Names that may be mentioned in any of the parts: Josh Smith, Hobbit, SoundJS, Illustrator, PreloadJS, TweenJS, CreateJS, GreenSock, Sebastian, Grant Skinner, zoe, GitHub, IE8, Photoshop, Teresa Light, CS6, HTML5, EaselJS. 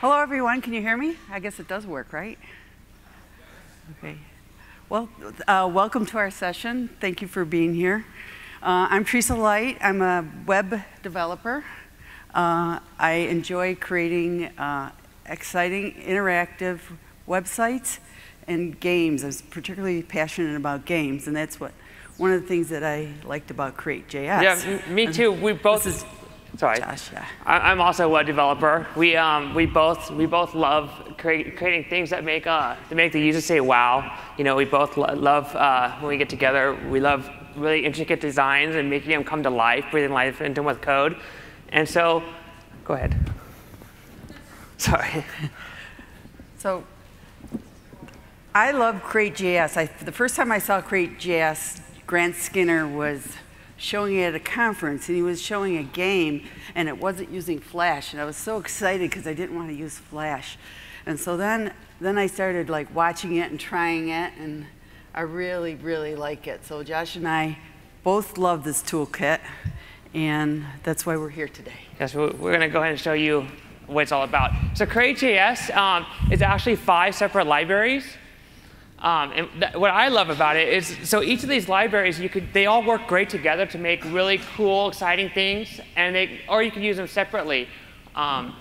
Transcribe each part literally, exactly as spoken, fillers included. Hello, everyone. Can you hear me? I guess it does work, right? Okay. Well, uh, welcome to our session. Thank you for being here. Uh, I'm Teresa Light. I'm a web developer. Uh, I enjoy creating uh, exciting, interactive websites and games. I'm particularly passionate about games, and that's what one of the things that I liked about CreateJS. Yeah, me too. We both. Sorry, Josh, yeah. I'm also a web developer. We um, we both we both love create, creating things that make uh that make the user say wow. You know, we both lo love uh, when we get together. We love really intricate designs and making them come to life, breathing life into them with code. And so, go ahead. Sorry. So, I love CreateJS. I, the first time I saw CreateJS, Grant Skinner was showing it at a conference, and he was showing a game, and it wasn't using Flash, and I was so excited because I didn't want to use Flash. And so then, then I started like watching it and trying it, and I really, really like it. So Josh and I both love this toolkit, and that's why we're here today. Yes, we're going to go ahead and show you what it's all about. So CreateJS um, is actually five separate libraries. Um, and what I love about it is, so each of these libraries, you could, they all work great together to make really cool, exciting things, and they, or you could use them separately. Um,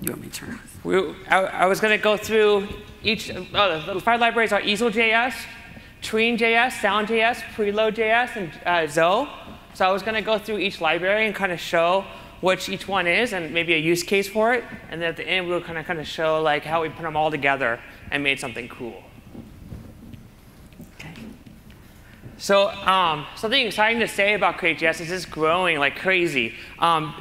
you want me to turn? We, I, I was going to go through each. Oh, the five libraries are EaselJS, TweenJS, SoundJS, PreloadJS, and uh, Zoe. So I was going to go through each library and kind of show which each one is, and maybe a use case for it. And then at the end, we were kind of kind of show like how we put them all together and made something cool. Okay. So um, something exciting to say about CreateJS is it's growing like crazy. Um,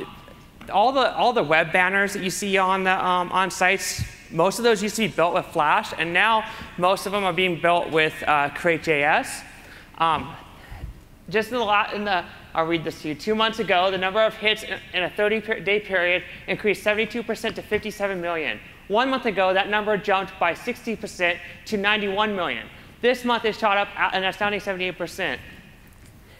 all the all the web banners that you see on the um, on sites, most of those used to be built with Flash, and now most of them are being built with uh, CreateJS. Um, just in the la in the I'll read this to you. Two months ago, the number of hits in a thirty-day period increased seventy-two percent to fifty-seven million. One month ago, that number jumped by sixty percent to ninety-one million. This month, it shot up an astounding seventy-eight percent.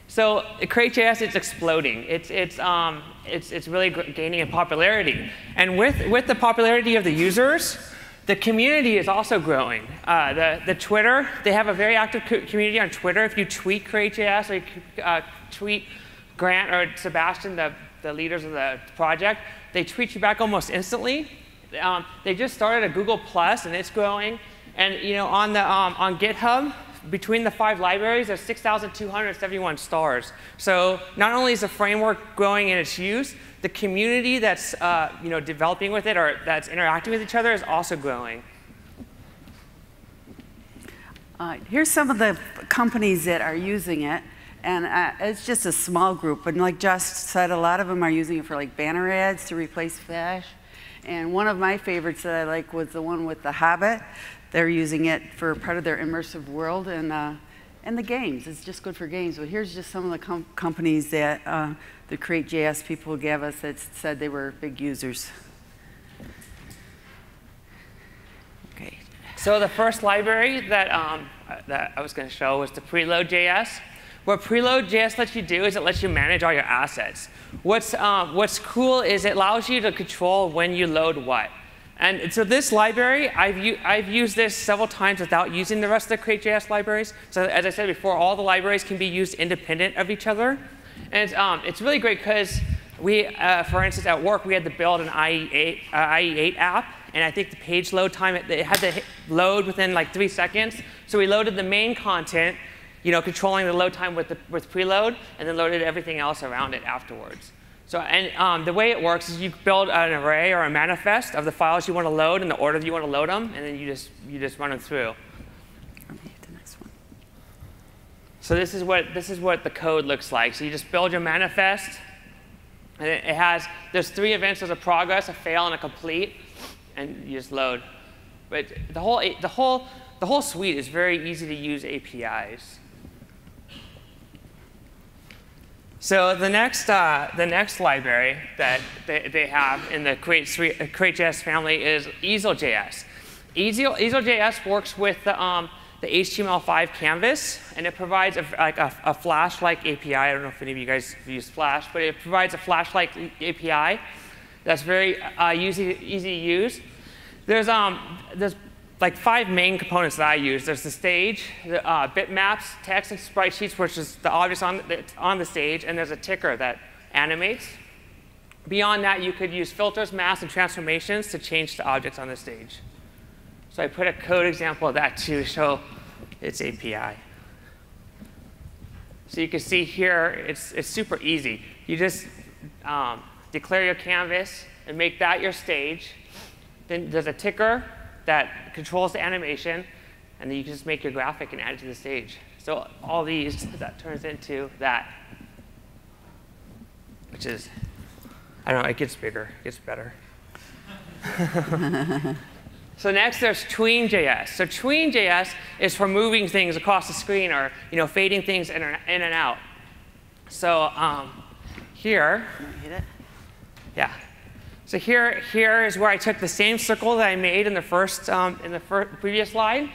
So CreateJS, it's exploding. It's, it's, um, it's, it's really gaining in popularity. And with, with the popularity of the users, the community is also growing. Uh, the, the Twitter, they have a very active co community on Twitter. If you tweet CreateJS or you, uh, tweet Grant or Sebastian, the, the leaders of the project, they tweet you back almost instantly. Um, they just started a Google Plus, and it's growing. And you know, on, the, um, on GitHub, between the five libraries, there's six thousand two hundred seventy-one stars. So not only is the framework growing in its use, the community that's uh, you know, developing with it or that's interacting with each other is also growing. Uh, here's some of the companies that are using it. And uh, it's just a small group. And like Josh said, a lot of them are using it for like banner ads to replace Flash. And one of my favorites that I like was the one with the Hobbit. They're using it for part of their immersive world and, uh, and the games. It's just good for games. But here's just some of the com companies that uh, the CreateJS people gave us that said they were big users. Okay. So the first library that, um, that I was going to show was the PreloadJS. What PreloadJS lets you do is it lets you manage all your assets. What's, um, what's cool is it allows you to control when you load what. And so this library, I've, I've used this several times without using the rest of the CreateJS libraries. So as I said before, all the libraries can be used independent of each other. And um, it's really great because we, uh, for instance, at work, we had to build an I E eight, uh, I E eight app. And I think the page load time, it, it had to hit load within like three seconds. So we loaded the main content, you know, controlling the load time with, the, with preload, and then loaded everything else around it afterwards. So, and um, the way it works is you build an array or a manifest of the files you want to load and the order that you want to load them, and then you just, you just run them through. Let me hit the next one. So this is what, this is what the code looks like. So you just build your manifest, and it, it has, there's three events. There's a progress, a fail, and a complete, and you just load. But the whole, the whole, the whole suite is very easy to use A P Is. So the next, uh, the next library that they, they have in the CreateJS Create family is EaselJS. Easel, EaselJS works with the, um, the H T M L five canvas, and it provides a, like a, a Flash-like A P I. I don't know if any of you guys use Flash, but it provides a Flash-like A P I that's very uh, easy, easy to use. There's, um, there's like five main components that I use. There's the stage, the, uh, bitmaps, text, and sprite sheets, which is the objects on the, on the stage, and there's a ticker that animates. Beyond that, you could use filters, masks, and transformations to change the objects on the stage. So I put a code example of that to show its A P I. So you can see here, it's, it's super easy. You just um, declare your canvas and make that your stage. Then there's a ticker that controls the animation. And then you can just make your graphic and add it to the stage. So all these, that turns into that, which is, I don't know, it gets bigger, it gets better. So next, there's TweenJS. So TweenJS is for moving things across the screen or you know, fading things in and out. So um, here, can I hit it? Yeah. So here, here is where I took the same circle that I made in the first, um, in the first previous slide.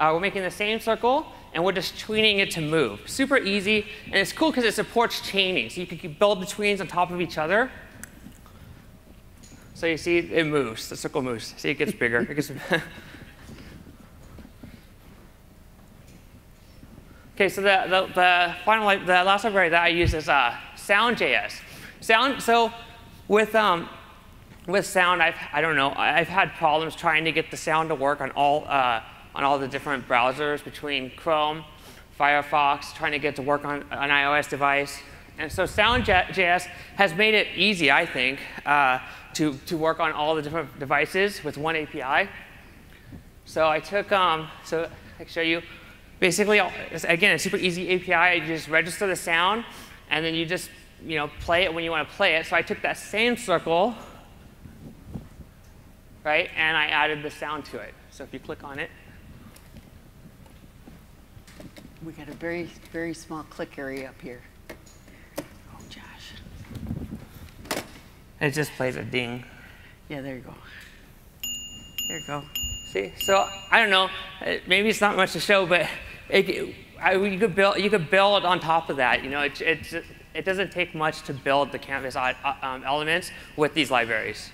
Uh, we're making the same circle, and we're just tweening it to move. Super easy, and it's cool because it supports chaining, so you can build the tweens on top of each other. So you see, it moves. The circle moves. See, it gets bigger. It gets OK, so the, the, the, final, the last library that I use is uh, SoundJS. Sound, so with, um, with sound, I've, I don't know. I've had problems trying to get the sound to work on all, uh, on all the different browsers between Chrome, Firefox, trying to get it to work on an iOS device. And so SoundJS has made it easy, I think, uh, to, to work on all the different devices with one A P I. So I took, um, so I can show you. Basically, again, it's super easy A P I. You just register the sound, and then you just you know, play it when you want to play it. So I took that same circle, right, and I added the sound to it. So if you click on it. We got a very, very small click area up here. It just plays a ding. Yeah, there you go. There you go. See? So I don't know. Maybe it's not much to show, but it, I, you, could build, you could build on top of that. You know, it, it, it doesn't take much to build the canvas um, elements with these libraries.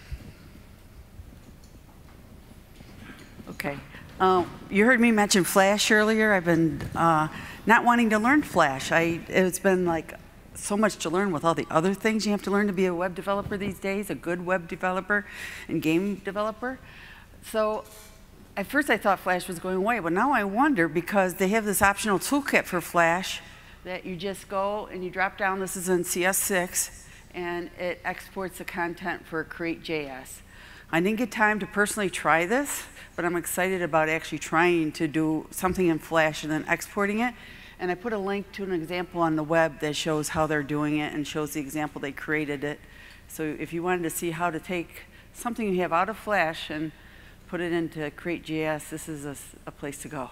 OK. Uh, you heard me mention Flash earlier. I've been uh, not wanting to learn Flash. I, it's been like so much to learn with all the other things you have to learn to be a web developer these days, a good web developer and game developer. So at first I thought Flash was going away, but now I wonder because they have this optional toolkit for Flash that you just go and you drop down, this is in C S six, and it exports the content for CreateJS. I didn't get time to personally try this, but I'm excited about actually trying to do something in Flash and then exporting it. And I put a link to an example on the web that shows how they're doing it and shows the example they created it. So if you wanted to see how to take something you have out of Flash and put it into CreateJS, this is a, a place to go.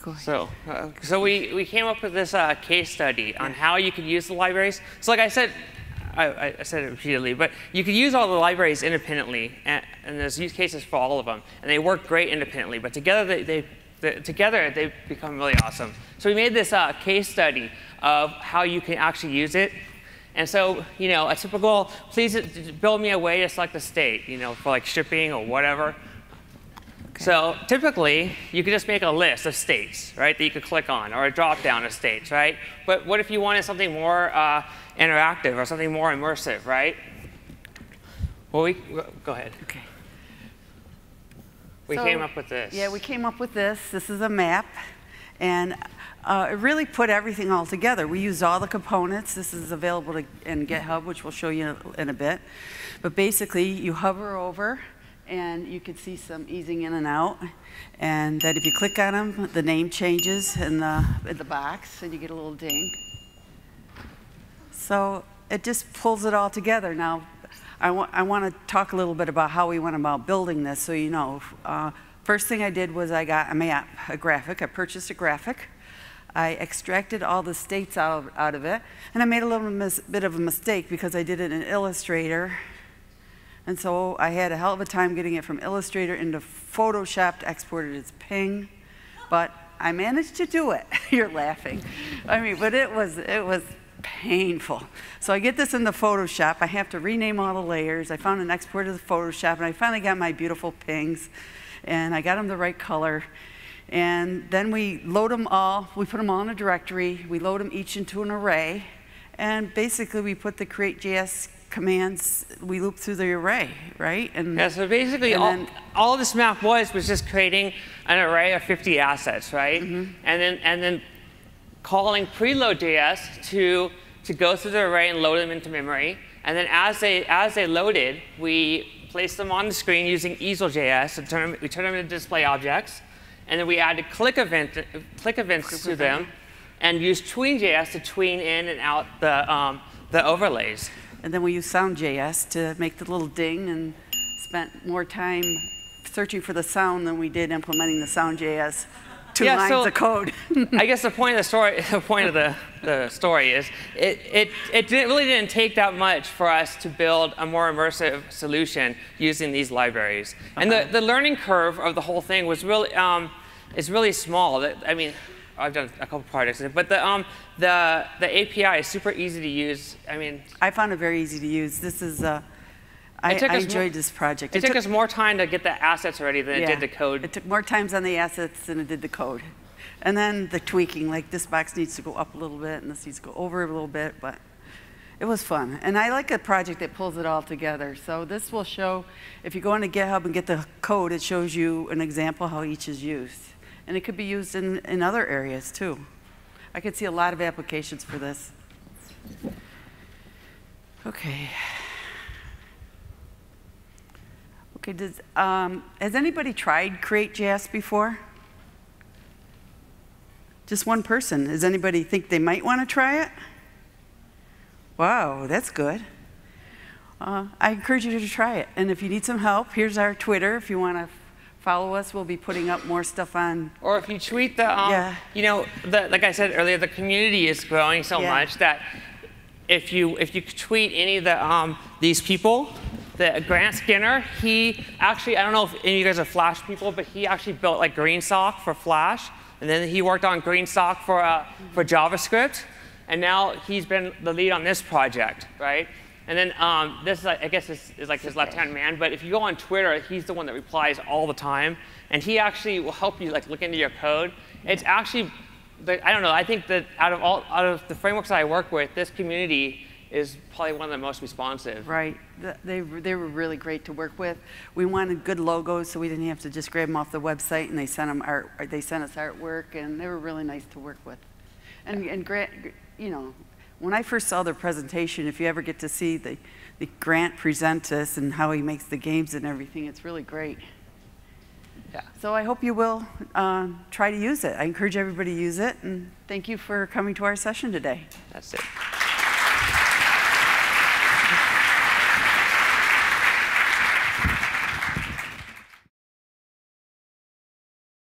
Go ahead. So, uh, so we, we came up with this uh, case study on how you can use the libraries. So like I said, I, I said it repeatedly, but you could use all the libraries independently, and, and there's use cases for all of them. And they work great independently, but together they, they, they, together they become really awesome. So we made this uh, case study of how you can actually use it. And so you know, a typical, please build me a way to select a state you know, for like shipping or whatever. Okay. So typically, you could just make a list of states right, that you could click on, or a drop-down of states. Right? But what if you wanted something more uh, interactive or something more immersive, right? Well, we go ahead. Okay. We so, came up with this. Yeah, we came up with this. This is a map, and uh, it really put everything all together. We used all the components. This is available to, in GitHub, which we'll show you in a bit. But basically, you hover over, and you can see some easing in and out. And that if you click on them, the name changes in the in the box, and you get a little ding. So it just pulls it all together. Now, I, wa I want to talk a little bit about how we went about building this so you know. Uh, first thing I did was I got a map, a graphic. I purchased a graphic. I extracted all the states out of, out of it. And I made a little bit of a mistake because I did it in Illustrator. And so I had a hell of a time getting it from Illustrator into Photoshop to export it as P N G. But I managed to do it. You're laughing. I mean, but it was it was painful. So I get this into Photoshop. I have to rename all the layers. I found an export of the Photoshop, and I finally got my beautiful pings, and I got them the right color. And then we load them all. We put them all in a directory. We load them each into an array. And basically, we put the create J S commands, we loop through the array, right? And yeah, so basically, and all, then, all this map was was just creating an array of fifty assets, right? Mm-hmm. And then and then calling preload J S to to go through the array and load them into memory. And then as they as they loaded, we placed them on the screen using EaselJS. And turn, we turned them into display objects, and then we added click event click events click to event. them. And use tween J S to tween in and out the, um, the overlays. And then we use sound J S to make the little ding, and spent more time searching for the sound than we did implementing the sound J S two yeah, lines so of code. I guess the point of the story, the point of the, the story is it, it, it didn't, really didn't take that much for us to build a more immersive solution using these libraries. Uh-huh. And the, the learning curve of the whole thing was really, um, is really small. I mean, I've done a couple projects, but the um the the A P I is super easy to use. I mean, I found it very easy to use. This is uh, I, I enjoyed this project. It, it took, took us more time to get the assets ready than yeah, it did the code. It took more times on the assets than it did the code, and then the tweaking. Like this box needs to go up a little bit, and this needs to go over a little bit. But it was fun, and I like a project that pulls it all together. So this will show. If you go into GitHub and get the code, it shows you an example how each is used. And it could be used in, in other areas, too. I could see a lot of applications for this. OK. OK, does, um, has anybody tried create J S before? Just one person. Does anybody think they might want to try it? Wow, that's good. Uh, I encourage you to try it. And if you need some help, here's our Twitter if you want to follow us. We'll be putting up more stuff on. Or if you tweet the, um, yeah. you know, the, like I said earlier, the community is growing so yeah. much that if you if you tweet any of the um, these people, the Grant Skinner, he actually, I don't know if any of you guys are Flash people, but he actually built like GreenSock for Flash, and then he worked on GreenSock for uh, for JavaScript, and now he's been the lead on this project, right? And then um, this is, I guess, this is like his left-hand man. But if you go on Twitter, he's the one that replies all the time, and he actually will help you like look into your code. It's actually, the, I don't know. I think that out of all out of the frameworks that I work with, this community is probably one of the most responsive. Right. They they were really great to work with. We wanted good logos, so we didn't have to just grab them off the website, and they sent them art. They sent us artwork, and they were really nice to work with. And and Grant, you know. When I first saw their presentation, if you ever get to see the, the Grant present us and how he makes the games and everything, it's really great. Yeah. So I hope you will uh, try to use it. I encourage everybody to use it. And thank you for coming to our session today. That's it.